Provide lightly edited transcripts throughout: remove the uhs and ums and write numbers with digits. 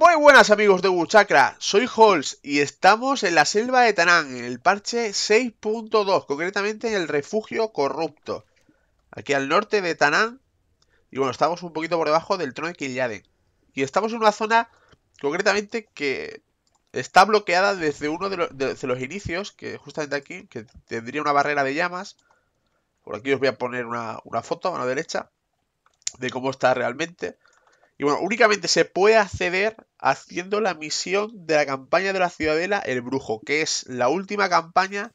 Muy buenas amigos de WoWChakra, soy Hols y estamos en la selva de Tanán, en el parche 6.2, concretamente en el refugio corrupto, aquí al norte de Tanán. Y bueno, estamos un poquito por debajo del trono de Killiaden. Y estamos en una zona, concretamente, que está bloqueada desde uno de los inicios, que justamente aquí, que tendría una barrera de llamas. Por aquí os voy a poner una foto a la derecha de cómo está realmente. Y bueno, únicamente se puede acceder haciendo la misión de la campaña de la Ciudadela, el Brujo, que es la última campaña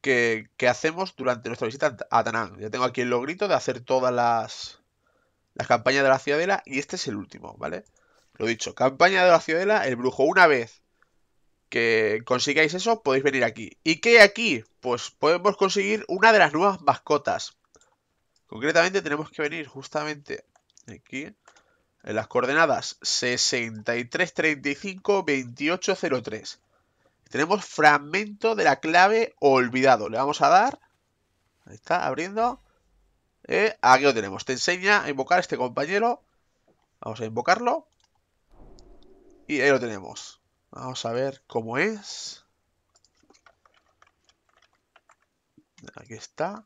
que hacemos durante nuestra visita a Tanán. Ya tengo aquí el logrito de hacer todas las campañas de la Ciudadela y este es el último, ¿vale? Lo dicho, campaña de la Ciudadela, el Brujo. Una vez que consigáis eso, podéis venir aquí. ¿Y qué hay aquí? Pues podemos conseguir una de las nuevas mascotas. Concretamente tenemos que venir justamente aquí, en las coordenadas 6335-2803. Tenemos fragmento de la clave olvidado. Le vamos a dar. Ahí está, abriendo. Aquí lo tenemos. Te enseña a invocar a este compañero. Vamos a invocarlo. Y ahí lo tenemos. Vamos a ver cómo es. Aquí está.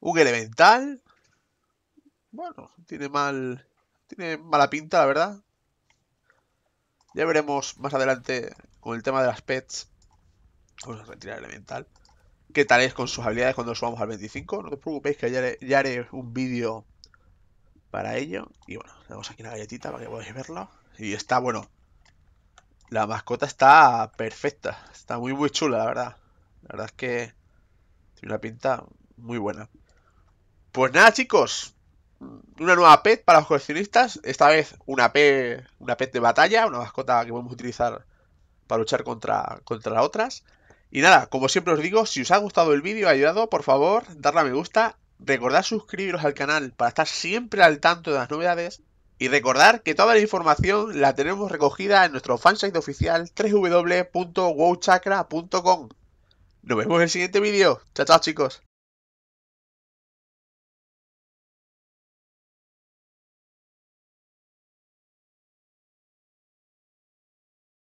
Un elemental. Bueno, tiene mala pinta, la verdad. Ya veremos más adelante con el tema de las pets. Vamos a retirar el elemental. ¿Qué tal es con sus habilidades cuando subamos al 25? No os preocupéis que ya haré un vídeo para ello. Y bueno, tenemos aquí una galletita para que podáis verlo. Y está, bueno, la mascota está perfecta. Está muy muy chula, la verdad. La verdad es que tiene una pinta muy buena. Pues nada, chicos, una nueva pet para los coleccionistas. Esta vez una pet de batalla, una mascota que podemos utilizar para luchar contra otras. Y nada, como siempre os digo, si os ha gustado el vídeo, ha ayudado, por favor, darle a me gusta. Recordad suscribiros al canal para estar siempre al tanto de las novedades. Y recordad que toda la información la tenemos recogida en nuestro fansite oficial www.wowchakra.com. Nos vemos en el siguiente vídeo. Chao, chao, chicos.